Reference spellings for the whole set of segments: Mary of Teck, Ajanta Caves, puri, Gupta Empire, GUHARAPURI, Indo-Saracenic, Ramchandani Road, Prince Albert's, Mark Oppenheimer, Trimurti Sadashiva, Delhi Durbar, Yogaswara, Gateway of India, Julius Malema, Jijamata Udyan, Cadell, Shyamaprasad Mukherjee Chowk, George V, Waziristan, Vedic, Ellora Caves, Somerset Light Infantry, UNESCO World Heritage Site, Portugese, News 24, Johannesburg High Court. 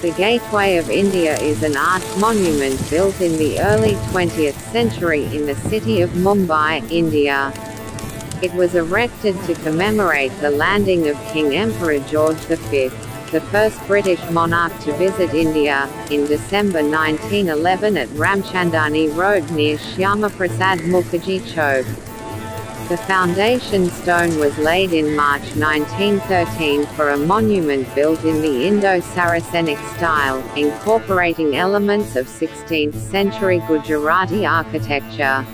The Gateway of India is an art monument built in the early 20th century in the city of Mumbai, India. It was erected to commemorate the landing of King Emperor George V, the first British monarch to visit India, in December 1911 at Ramchandani Road near Shyamaprasad Mukherjee Chowk. The foundation stone was laid in March 1913 for a monument built in the Indo-Saracenic style, incorporating elements of 16th-century Gujarati architecture.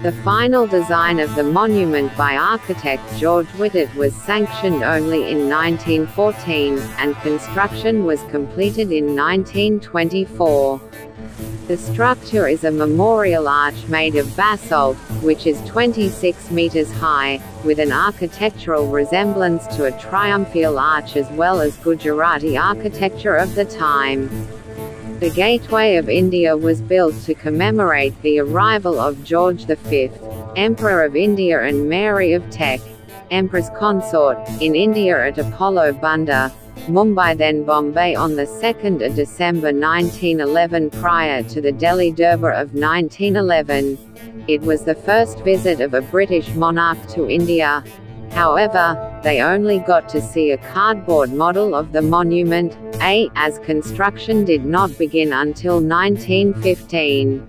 The final design of the monument by architect George Wittet was sanctioned only in 1914, and construction was completed in 1924. The structure is a memorial arch made of basalt, which is 26 meters high, with an architectural resemblance to a triumphal arch as well as Gujarati architecture of the time. The Gateway of India was built to commemorate the arrival of George V, Emperor of India, and Mary of Teck, Empress Consort, in India at Apollo Bunder, Mumbai, then Bombay, on the 2nd of December 1911 prior to the Delhi Durbar of 1911. It was the first visit of a British monarch to India. However, they only got to see a cardboard model of the monument, as construction did not begin until 1915.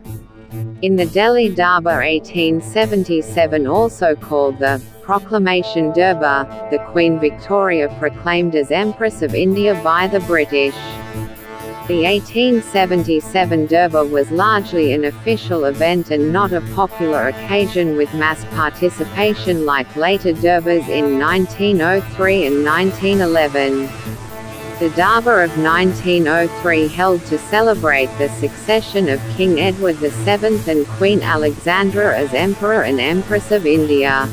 In the Delhi Durbar 1877, also called the Proclamation Durbar, the Queen Victoria proclaimed as Empress of India by the British. The 1877 Durbar was largely an official event and not a popular occasion with mass participation like later Durbars in 1903 and 1911. The Durbar of 1903, held to celebrate the succession of King Edward VII and Queen Alexandra as Emperor and Empress of India.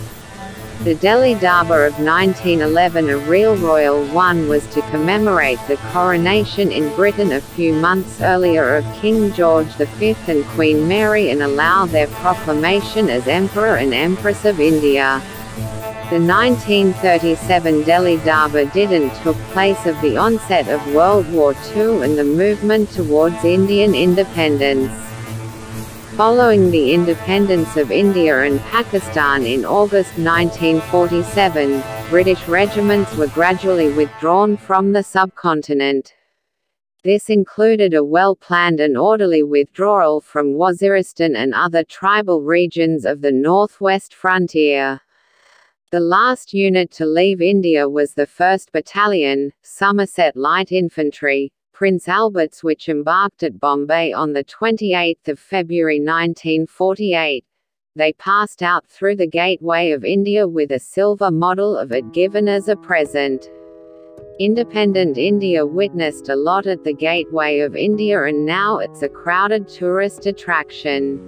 The Delhi Durbar of 1911, a real royal one, was to commemorate the coronation in Britain a few months earlier of King George V and Queen Mary and allow their proclamation as Emperor and Empress of India. The 1937 Delhi Durbar didn't took place of the onset of World War II and the movement towards Indian independence. Following the independence of India and Pakistan in August 1947, British regiments were gradually withdrawn from the subcontinent. This included a well-planned and orderly withdrawal from Waziristan and other tribal regions of the northwest frontier. The last unit to leave India was the 1st Battalion, Somerset Light Infantry, Prince Albert's, which embarked at Bombay on 28 February 1948. They passed out through the Gateway of India with a silver model of it given as a present. Independent India witnessed a lot at the Gateway of India, and now it's a crowded tourist attraction.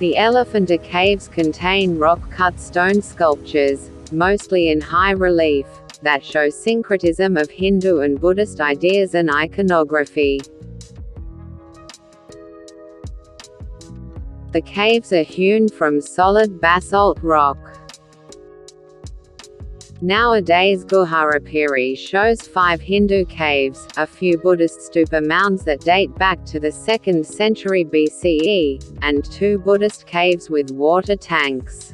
The Elephanta Caves contain rock-cut stone sculptures, mostly in high relief, that show syncretism of Hindu and Buddhist ideas and iconography. The caves are hewn from solid basalt rock. Nowadays Gharapuri shows 5 Hindu caves, a few Buddhist stupa mounds that date back to the 2nd century BCE, and 2 Buddhist caves with water tanks.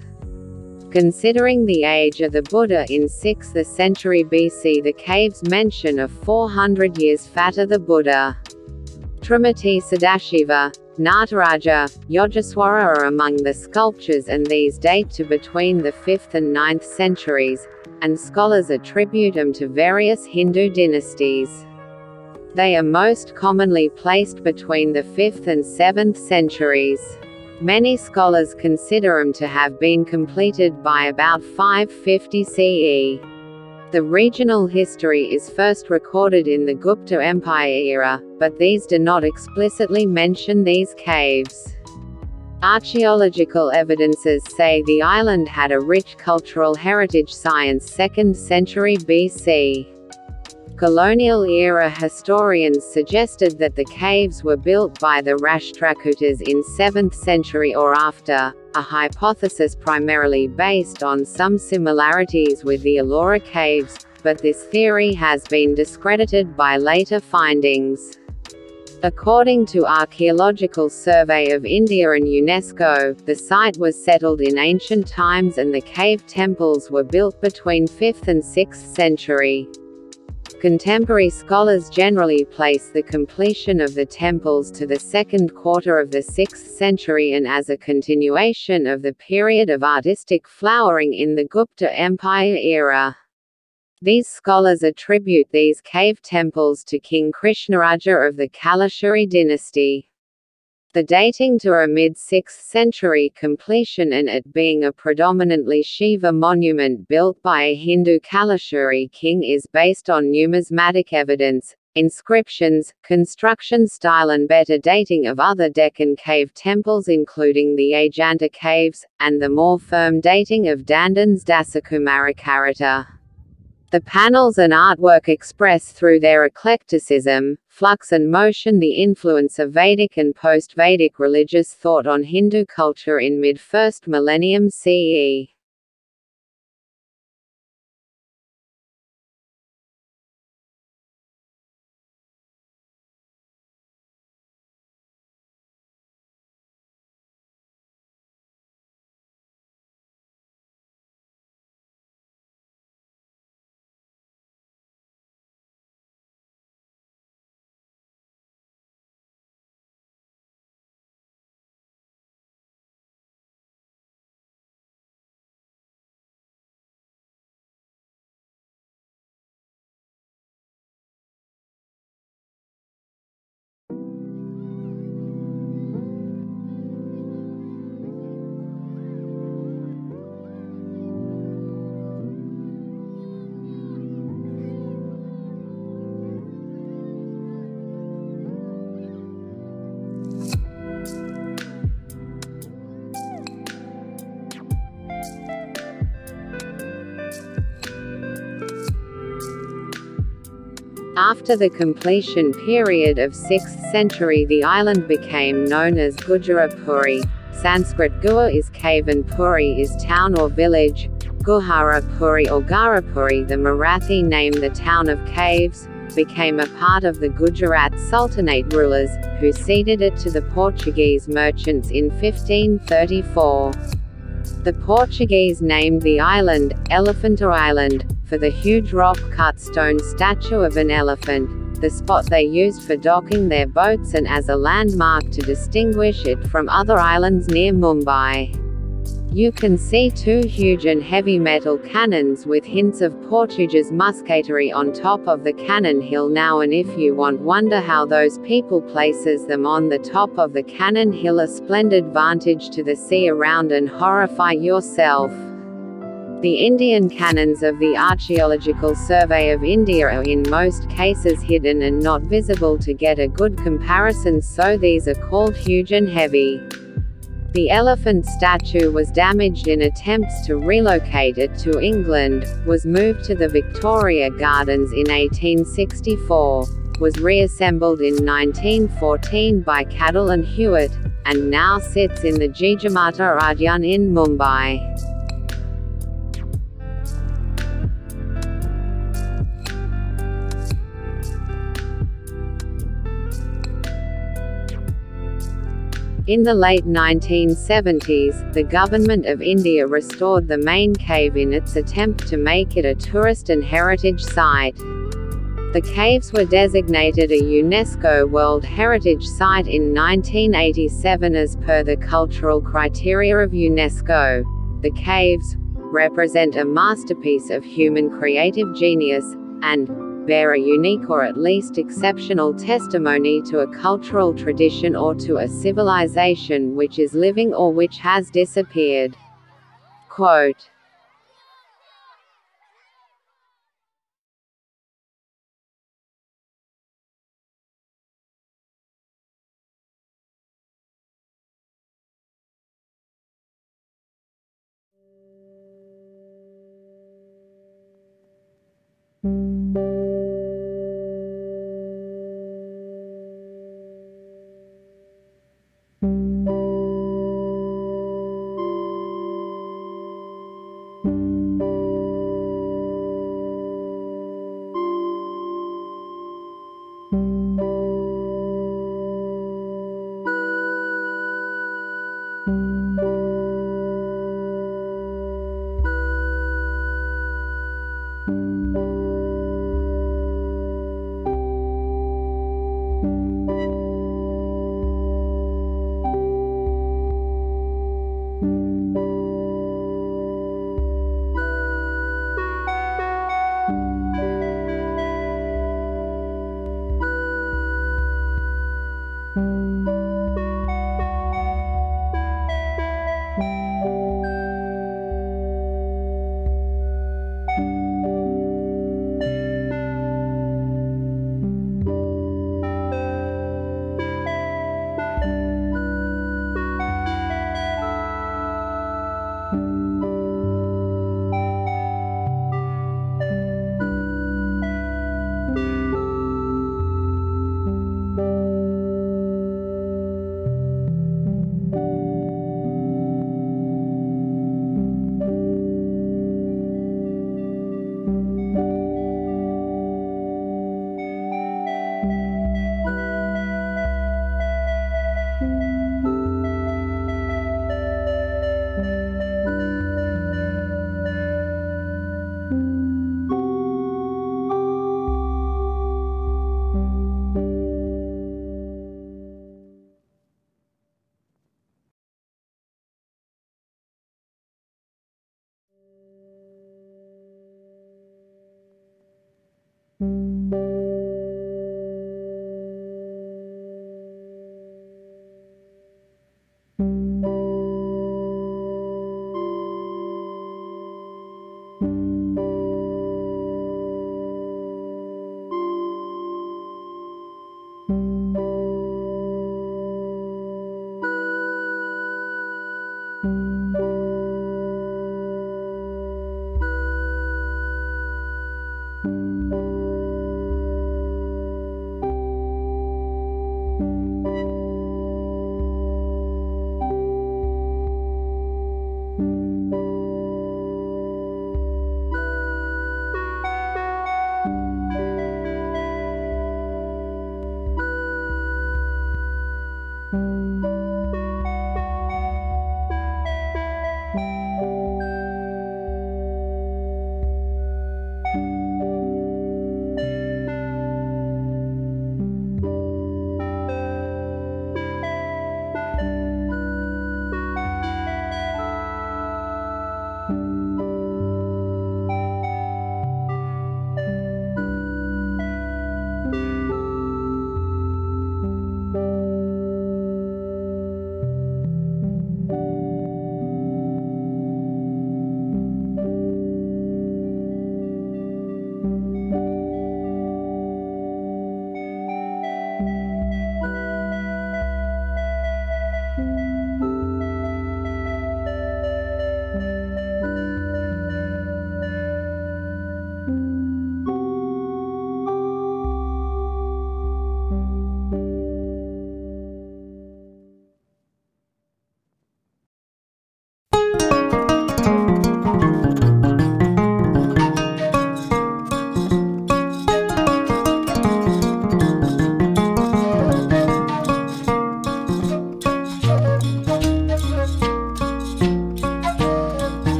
Considering the age of the Buddha in 6th century BC, the caves mention of 400 years fatter the Buddha. Trimurti Sadashiva, Nataraja, Yogaswara are among the sculptures, and these date to between the 5th and 9th centuries, and scholars attribute them to various Hindu dynasties. They are most commonly placed between the 5th and 7th centuries. Many scholars consider them to have been completed by about 550 CE. The regional history is first recorded in the Gupta Empire era, but these do not explicitly mention these caves. Archaeological evidences say the island had a rich cultural heritage since 2nd century BC. Colonial-era historians suggested that the caves were built by the Rashtrakutas in 7th century or after, a hypothesis primarily based on some similarities with the Ellora Caves, but this theory has been discredited by later findings. According to Archaeological Survey of India and UNESCO, the site was settled in ancient times and the cave temples were built between 5th and 6th century. Contemporary scholars generally place the completion of the temples to the second quarter of the 6th century and as a continuation of the period of artistic flowering in the Gupta Empire era. These scholars attribute these cave temples to King Krishnaraja of the Kalachuri dynasty. The dating to a mid-6th century completion and it being a predominantly Shiva monument built by a Hindu Kalachuri king is based on numismatic evidence, inscriptions, construction style and better dating of other Deccan cave temples including the Ajanta Caves, and the more firm dating of Dandin's Dasakumarakarata. The panels and artwork express through their eclecticism, flux and motion the influence of Vedic and post-Vedic religious thought on Hindu culture in mid-1st millennium CE. After the completion period of 6th century the island became known as Gujarapuri, Sanskrit Gua is cave and Puri is town or village, Guharapuri or Gharapuri. The Marathi name the town of caves, became a part of the Gujarat Sultanate rulers, who ceded it to the Portuguese merchants in 1534. The Portuguese named the island, Elephanta Island, for the huge rock-cut stone statue of an elephant, the spot they used for docking their boats and as a landmark to distinguish it from other islands near Mumbai. You can see two huge and heavy metal cannons with hints of Portuguese musketry on top of the cannon hill now, and if you wonder how those people places them on the top of the cannon hill, a splendid vantage to the sea around, and horrify yourself. The Indian cannons of the Archaeological Survey of India are in most cases hidden and not visible to get a good comparison, so these are called huge and heavy. The elephant statue was damaged in attempts to relocate it to England, was moved to the Victoria Gardens in 1864, was reassembled in 1914 by Cadell and Hewitt, and now sits in the Jijamata Udyan in Mumbai. In the late 1970s, the Government of India restored the main cave in its attempt to make it a tourist and heritage site. The caves were designated a UNESCO World Heritage Site in 1987 as per the cultural criteria of UNESCO. The caves represent a masterpiece of human creative genius, and bear a unique or at least exceptional testimony to a cultural tradition or to a civilization which is living or which has disappeared. Quote.